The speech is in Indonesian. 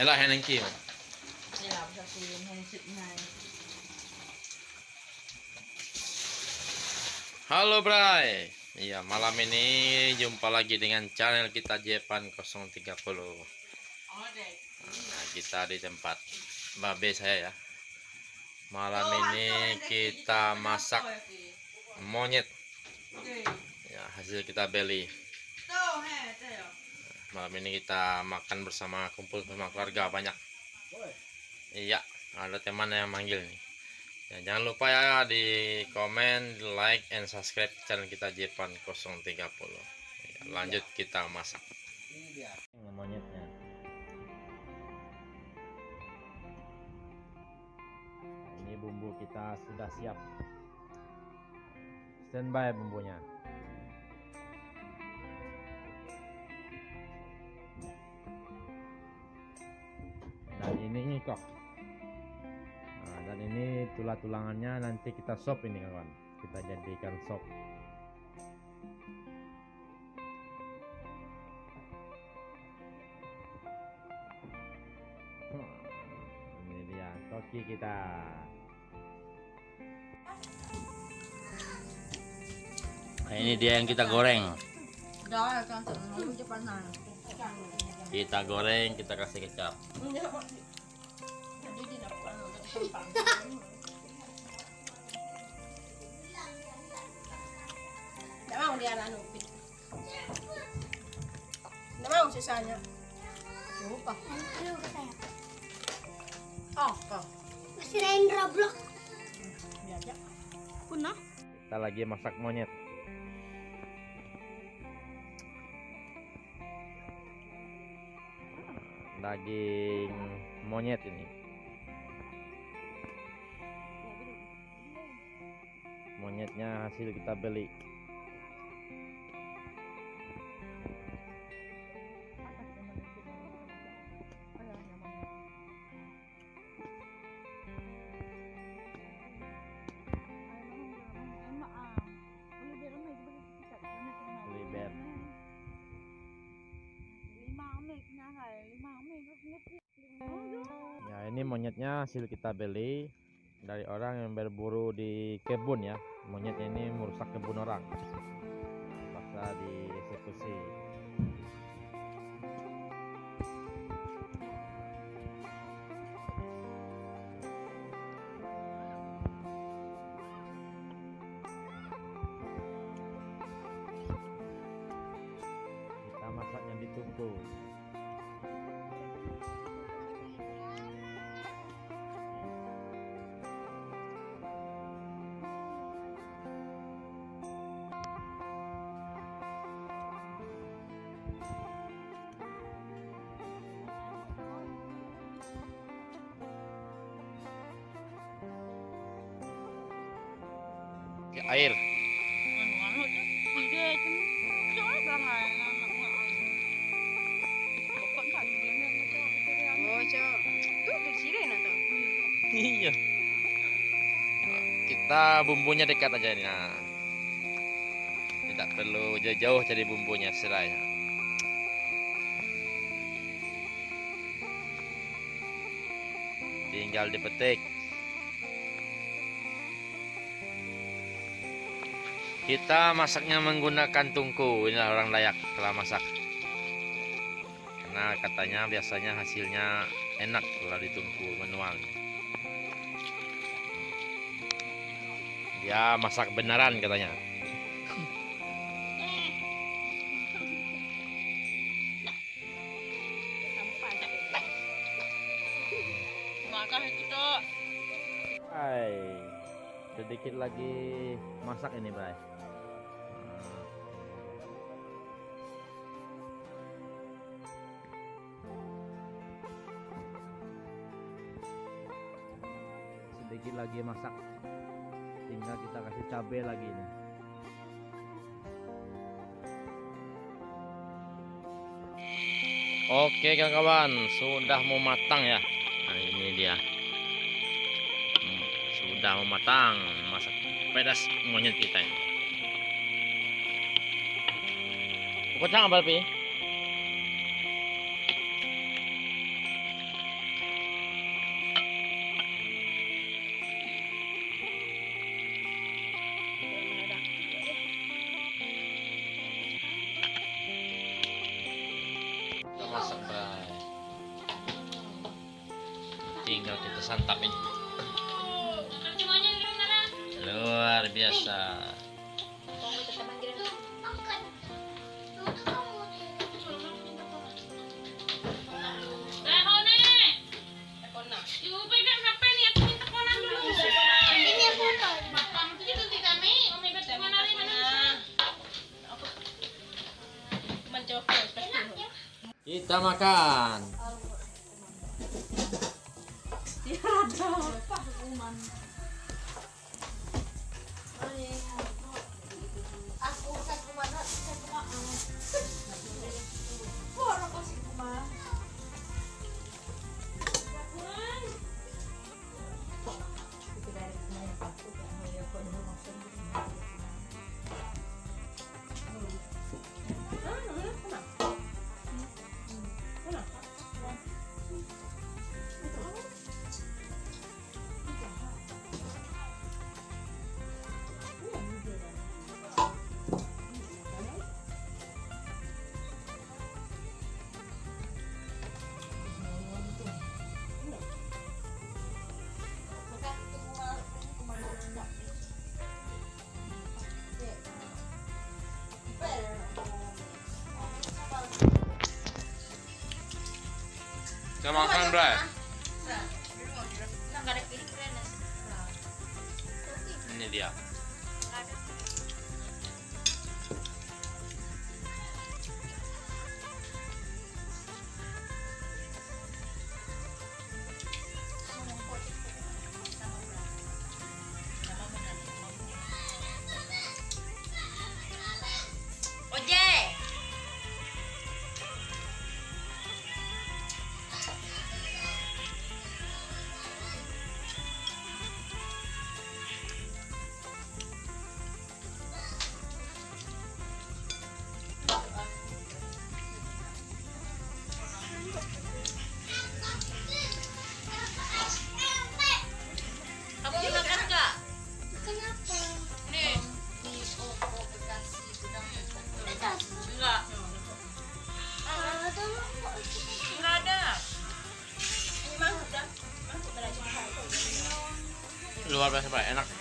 Eller har han en kniv? Ja, så ser han sitter. Halo Bray. Iya, malam ini jumpa lagi dengan channel kita Jevan030. Nah, kita di tempat babe saya ya. Malam ini kita masak monyet. Ya, hasil kita beli. Malam ini kita makan bersama, kumpul sama keluarga banyak. Iya, ada teman yang manggil nih. Ya, jangan lupa ya di komen, like, and subscribe channel kita Jevan030. Ya, lanjut kita masak. Ini dia monyetnya. Nah, ini bumbu kita sudah siap. Standby bumbunya. Ini kok. Nah, dan ini tulang-tulangannya nanti kita sop ini kawan. Kita jadikan sop. Ini dia toki kita. Nah, ini dia yang kita goreng. Kita goreng, kita kasih kecap. Tidak mau dia nanupin. Tidak mau sisanya. Lupa. Oh, kok. Sirain Roblox. Diajak. Punah. Kita lagi masak monyet. Daging monyet ini. Monyetnya hasil kita beli. Ya, ini monyetnya hasil kita beli dari orang yang berburu di kebun ya. Monyet ini merusak kebun orang, paksa dieksekusi. Kita masak yang ditunggu. Air. Iya. Kita bumbunya dekat aja ini. Nah. Tidak perlu jauh-jauh cari bumbunya seraya. Tinggal dipetik. Kita masaknya menggunakan tungku. Inilah orang layak telah masak. Karena katanya biasanya hasilnya enak kalau ditungku manual. Dia masak beneran katanya. Hai, sedikit lagi masak ini, Bray. Sedikit lagi masak, tinggal kita kasih cabai lagi ini. Oke kawan-kawan, sudah mau matang ya. Nah, ini dia. Sudah mau matang masak pedas monyet kita ini. Kocang apa, Pi? santap ini. Luar biasa. Kita makan. Kita makan, Bray. Ini dia. Luar biasa, enak.